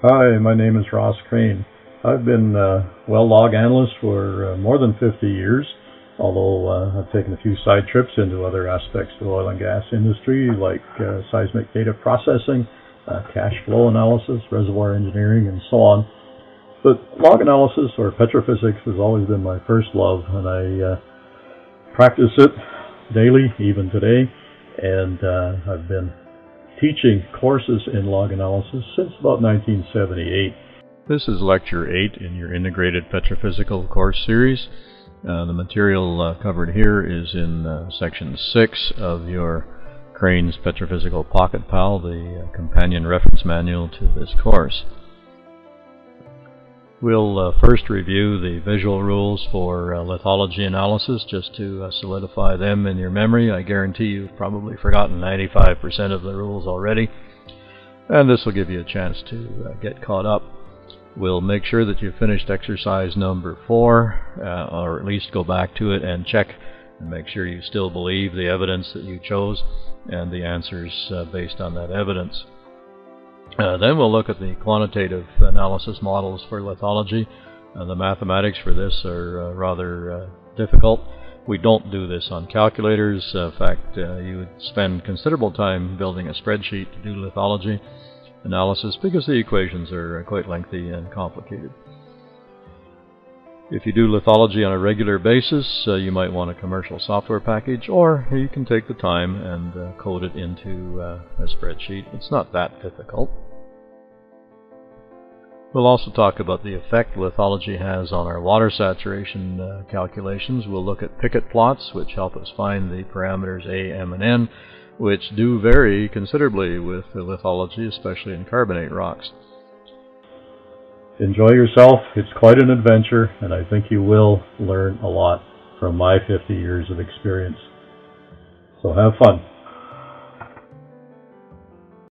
Hi, my name is Ross Crain. I've been a well log analyst for more than 50 years, although I've taken a few side trips into other aspects of the oil and gas industry, like seismic data processing, cash flow analysis, reservoir engineering, and so on. But log analysis, or petrophysics, has always been my first love, and I practice it daily, even today, and I've been teaching courses in log analysis since about 1978. This is Lecture 8 in your Integrated Petrophysical course series. The material covered here is in Section 6 of your Crane's Petrophysical Pocket Pal, the companion reference manual to this course. We'll first review the visual rules for lithology analysis, just to solidify them in your memory. I guarantee you've probably forgotten 95% of the rules already, and this will give you a chance to get caught up. We'll make sure that you've finished exercise number 4, or at least go back to it and check and make sure you still believe the evidence that you chose and the answers based on that evidence. Then we'll look at the quantitative analysis models for lithology. The mathematics for this are rather difficult. We don't do this on calculators. In fact, you would spend considerable time building a spreadsheet to do lithology analysis because the equations are quite lengthy and complicated. If you do lithology on a regular basis, you might want a commercial software package, or you can take the time and code it into a spreadsheet. It's not that difficult. We'll also talk about the effect lithology has on our water saturation calculations. We'll look at Pickett plots, which help us find the parameters A, M, and N, which do vary considerably with the lithology, especially in carbonate rocks. Enjoy yourself. It's quite an adventure, and I think you will learn a lot from my 50 years of experience. So have fun.